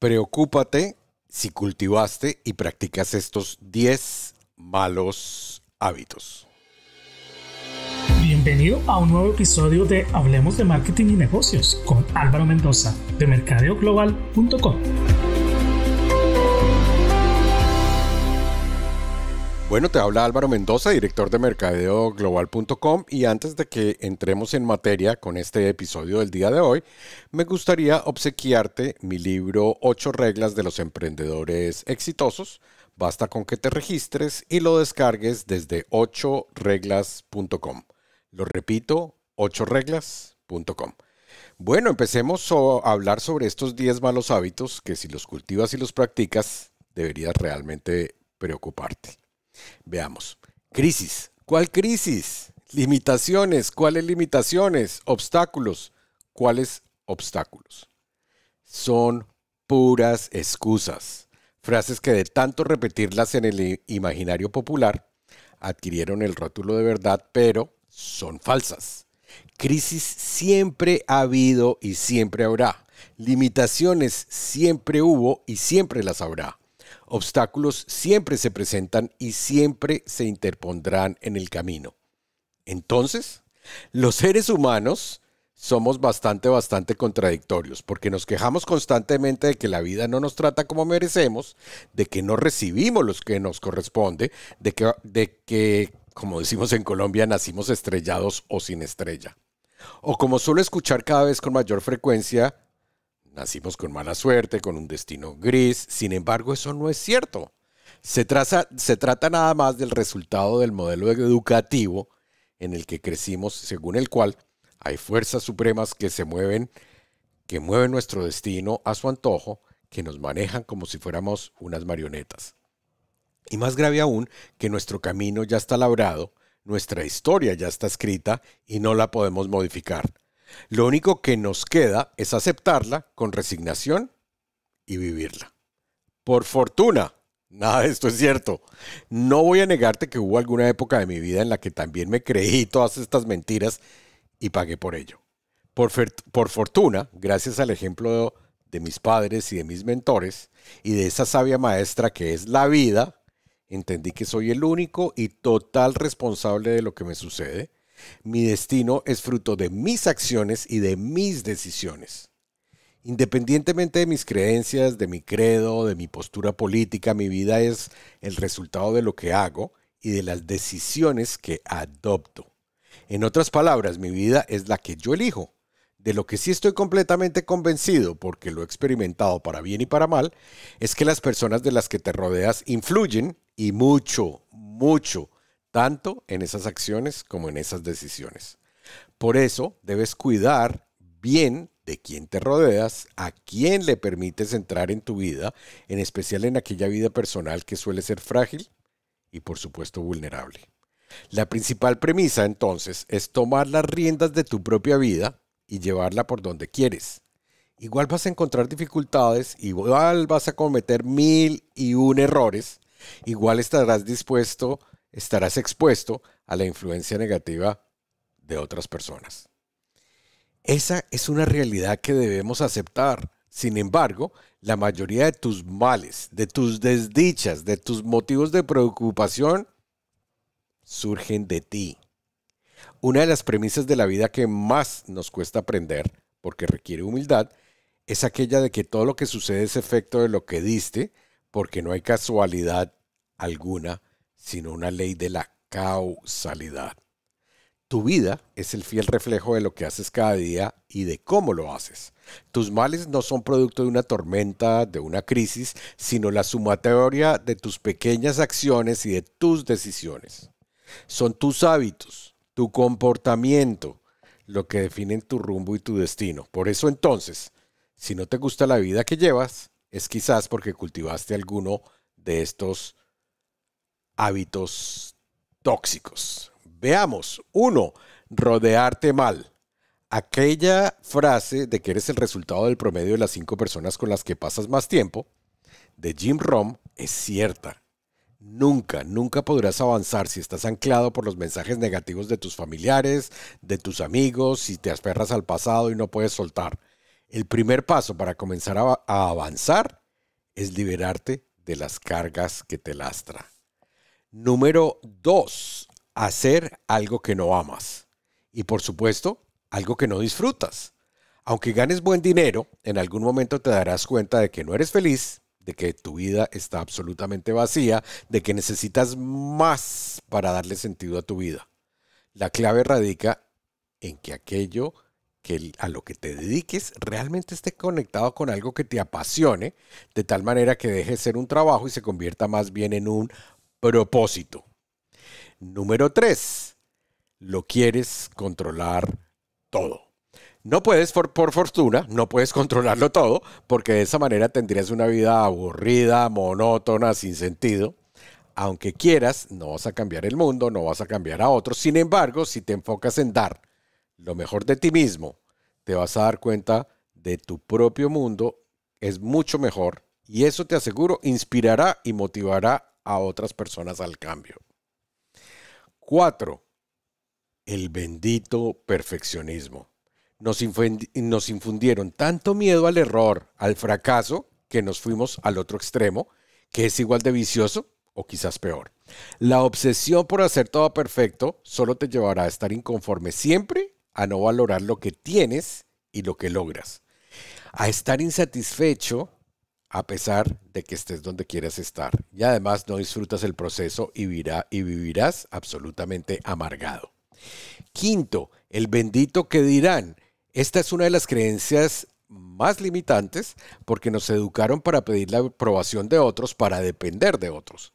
Preocúpate si cultivaste y practicas estos 10 malos hábitos. Bienvenido a un nuevo episodio de Hablemos de Marketing y Negocios con Álvaro Mendoza de MercadeoGlobal.com. Bueno, te habla Álvaro Mendoza, director de MercadeoGlobal.com, y antes de que entremos en materia con este episodio del día de hoy, me gustaría obsequiarte mi libro 8 reglas de los emprendedores exitosos. Basta con que te registres y lo descargues desde 8reglas.com. Lo repito, 8reglas.com. Bueno, empecemos a hablar sobre estos 10 malos hábitos que, si los cultivas y los practicas, deberías realmente preocuparte. Veamos. Crisis. ¿Cuál crisis? Limitaciones. ¿Cuáles limitaciones? Obstáculos. ¿Cuáles obstáculos? Son puras excusas. Frases que, de tanto repetirlas en el imaginario popular, adquirieron el rótulo de verdad, pero son falsas. Crisis siempre ha habido y siempre habrá. Limitaciones siempre hubo y siempre las habrá. Obstáculos siempre se presentan y siempre se interpondrán en el camino. Entonces, los seres humanos somos bastante contradictorios, porque nos quejamos constantemente de que la vida no nos trata como merecemos, de que no recibimos lo que nos corresponde, de que, como decimos en Colombia, nacimos estrellados o sin estrella. O, como suelo escuchar cada vez con mayor frecuencia, nacimos con mala suerte, con un destino gris. Sin embargo, eso no es cierto. Se trata nada más del resultado del modelo educativo en el que crecimos, según el cual hay fuerzas supremas que mueven nuestro destino a su antojo, que nos manejan como si fuéramos unas marionetas. Y más grave aún, que nuestro camino ya está labrado, nuestra historia ya está escrita y no la podemos modificar. Lo único que nos queda es aceptarla con resignación y vivirla. Por fortuna, nada de esto es cierto. No voy a negarte que hubo alguna época de mi vida en la que también me creí todas estas mentiras y pagué por ello. Por fortuna, gracias al ejemplo de mis padres y de mis mentores y de esa sabia maestra que es la vida, entendí que soy el único y total responsable de lo que me sucede. Mi destino es fruto de mis acciones y de mis decisiones. Independientemente de mis creencias, de mi credo, de mi postura política, mi vida es el resultado de lo que hago y de las decisiones que adopto. En otras palabras, mi vida es la que yo elijo. De lo que sí estoy completamente convencido, porque lo he experimentado para bien y para mal, es que las personas de las que te rodeas influyen, y mucho, tanto en esas acciones como en esas decisiones. Por eso debes cuidar bien de quién te rodeas, a quién le permites entrar en tu vida, en especial en aquella vida personal que suele ser frágil y, por supuesto, vulnerable. La principal premisa, entonces, es tomar las riendas de tu propia vida y llevarla por donde quieres. Igual vas a encontrar dificultades, igual vas a cometer 1001 errores, igual estarás expuesto a la influencia negativa de otras personas. Esa es una realidad que debemos aceptar. Sin embargo, la mayoría de tus males, de tus desdichas, de tus motivos de preocupación, surgen de ti. Una de las premisas de la vida que más nos cuesta aprender, porque requiere humildad, es aquella de que todo lo que sucede es efecto de lo que diste, porque no hay casualidad alguna, sino una ley de la causalidad. Tu vida es el fiel reflejo de lo que haces cada día y de cómo lo haces. Tus males no son producto de una tormenta, de una crisis, sino la sumatoria de tus pequeñas acciones y de tus decisiones. Son tus hábitos, tu comportamiento, lo que definen tu rumbo y tu destino. Por eso, entonces, si no te gusta la vida que llevas, es quizás porque cultivaste alguno de estos hábitos tóxicos. Veamos. 1. Rodearte mal. Aquella frase de que eres el resultado del promedio de las 5 personas con las que pasas más tiempo, de Jim Rohn, es cierta. Nunca podrás avanzar si estás anclado por los mensajes negativos de tus familiares, de tus amigos, si te aferras al pasado y no puedes soltar. El primer paso para comenzar a avanzar es liberarte de las cargas que te lastran. Número 2, hacer algo que no amas. Y por supuesto, algo que no disfrutas. Aunque ganes buen dinero, en algún momento te darás cuenta de que no eres feliz, de que tu vida está absolutamente vacía, de que necesitas más para darle sentido a tu vida. La clave radica en que aquello a lo que te dediques realmente esté conectado con algo que te apasione, de tal manera que deje de ser un trabajo y se convierta más bien en un propósito. Número 3. Lo quieres controlar todo. No puedes, por fortuna, no puedes controlarlo todo, porque de esa manera tendrías una vida aburrida, monótona, sin sentido. Aunque quieras, no vas a cambiar el mundo, no vas a cambiar a otros. Sin embargo, si te enfocas en dar lo mejor de ti mismo, te vas a dar cuenta de tu propio mundo es mucho mejor. Y eso, te aseguro, inspirará y motivará a otras personas al cambio. 4. El bendito perfeccionismo. Nos infundieron tanto miedo al error, al fracaso, que nos fuimos al otro extremo, que es igual de vicioso o quizás peor. La obsesión por hacer todo perfecto solo te llevará a estar inconforme siempre, a no valorar lo que tienes y lo que logras, a estar insatisfecho a pesar de que estés donde quieras estar. Y además no disfrutas el proceso y vivirás absolutamente amargado. 5. El bendito que dirán. Esta es una de las creencias más limitantes porque nos educaron para pedir la aprobación de otros, para depender de otros.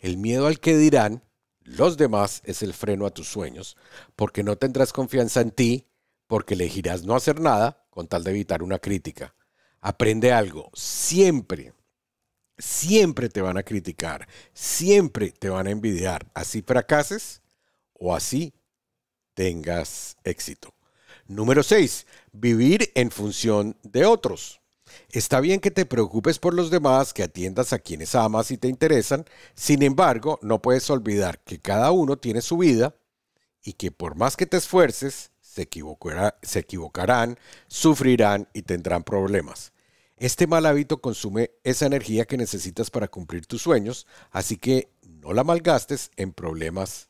El miedo al que dirán los demás es el freno a tus sueños, porque no tendrás confianza en ti, porque elegirás no hacer nada con tal de evitar una crítica. Aprende algo, siempre te van a criticar, siempre te van a envidiar, así fracases o así tengas éxito. Número 6, vivir en función de otros. Está bien que te preocupes por los demás, que atiendas a quienes amas y te interesan, sin embargo, no puedes olvidar que cada uno tiene su vida y que por más que te esfuerces, se equivocarán, sufrirán y tendrán problemas. Este mal hábito consume esa energía que necesitas para cumplir tus sueños, así que no la malgastes en problemas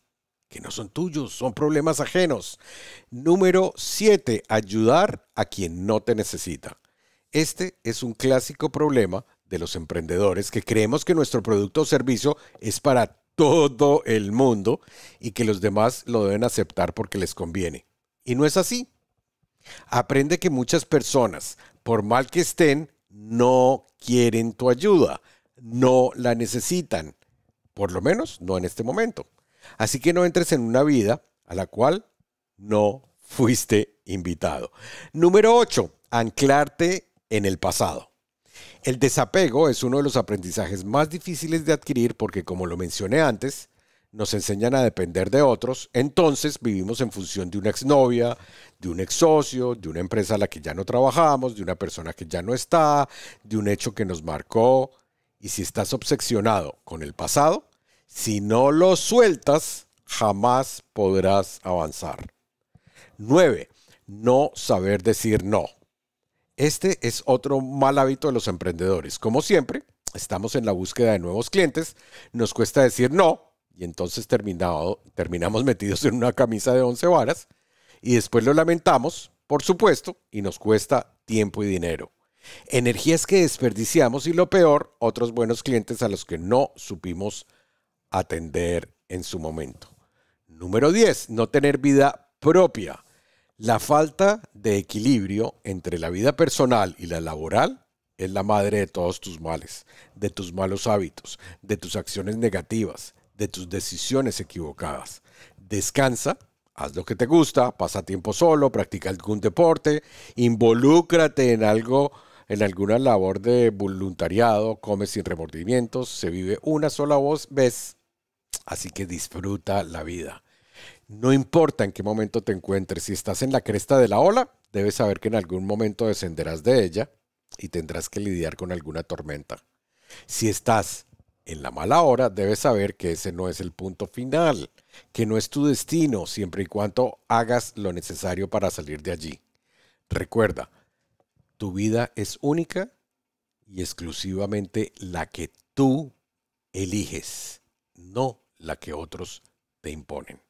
que no son tuyos, son problemas ajenos. Número 7. Ayudar a quien no te necesita. Este es un clásico problema de los emprendedores que creemos que nuestro producto o servicio es para todo el mundo y que los demás lo deben aceptar porque les conviene. Y no es así. Aprende que muchas personas, por mal que estén, no quieren tu ayuda, no la necesitan, por lo menos no en este momento. Así que no entres en una vida a la cual no fuiste invitado. Número 8, anclarte en el pasado. El desapego es uno de los aprendizajes más difíciles de adquirir porque, como lo mencioné antes, nos enseñan a depender de otros, entonces vivimos en función de una exnovia, de un exsocio, de una empresa a la que ya no trabajamos, de una persona que ya no está, de un hecho que nos marcó. Y si estás obsesionado con el pasado, si no lo sueltas, jamás podrás avanzar. 9. No saber decir no. Este es otro mal hábito de los emprendedores. Como siempre, estamos en la búsqueda de nuevos clientes, nos cuesta decir no, y entonces terminamos metidos en una camisa de 11 varas y después lo lamentamos, por supuesto, y nos cuesta tiempo y dinero. Energías que desperdiciamos y, lo peor, otros buenos clientes a los que no supimos atender en su momento. Número 10. No tener vida propia. La falta de equilibrio entre la vida personal y la laboral es la madre de todos tus males, de tus malos hábitos, de tus acciones negativas, de tus decisiones equivocadas. Descansa, haz lo que te gusta, pasa tiempo solo, practica algún deporte, involúcrate en alguna labor de voluntariado, come sin remordimientos, se vive una sola vez, así que disfruta la vida. No importa en qué momento te encuentres, si estás en la cresta de la ola, debes saber que en algún momento descenderás de ella y tendrás que lidiar con alguna tormenta. Si estás en la mala hora, debes saber que ese no es el punto final, que no es tu destino, siempre y cuando hagas lo necesario para salir de allí. Recuerda, Tu vida es única y exclusivamente la que tú eliges, no la que otros te imponen.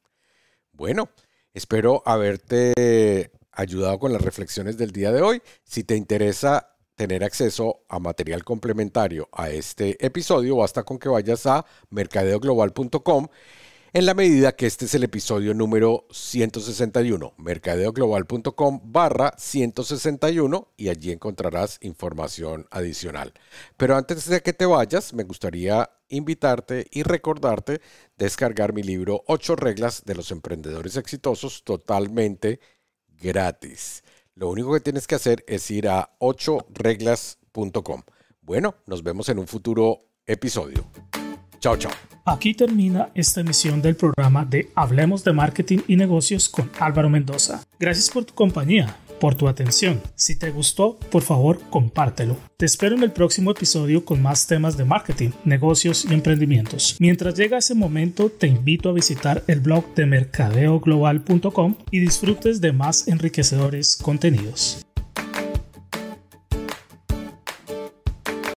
Bueno, espero haberte ayudado con las reflexiones del día de hoy. Si te interesa tener acceso a material complementario a este episodio, basta con que vayas a MercadeoGlobal.com. En la medida que este es el episodio número 161, mercadeoglobal.com/161, y allí encontrarás información adicional. Pero antes de que te vayas, me gustaría invitarte y recordarte descargar mi libro 8 reglas de los emprendedores exitosos totalmente gratis. Lo único que tienes que hacer es ir a 8reglas.com. Bueno, nos vemos en un futuro episodio. Chao, chao. Aquí termina esta emisión del programa de Hablemos de Marketing y Negocios con Álvaro Mendoza. Gracias por tu compañía, por tu atención. Si te gustó, por favor, compártelo. Te espero en el próximo episodio con más temas de marketing, negocios y emprendimientos. Mientras llega ese momento, te invito a visitar el blog de mercadeoglobal.com y disfrutes de más enriquecedores contenidos.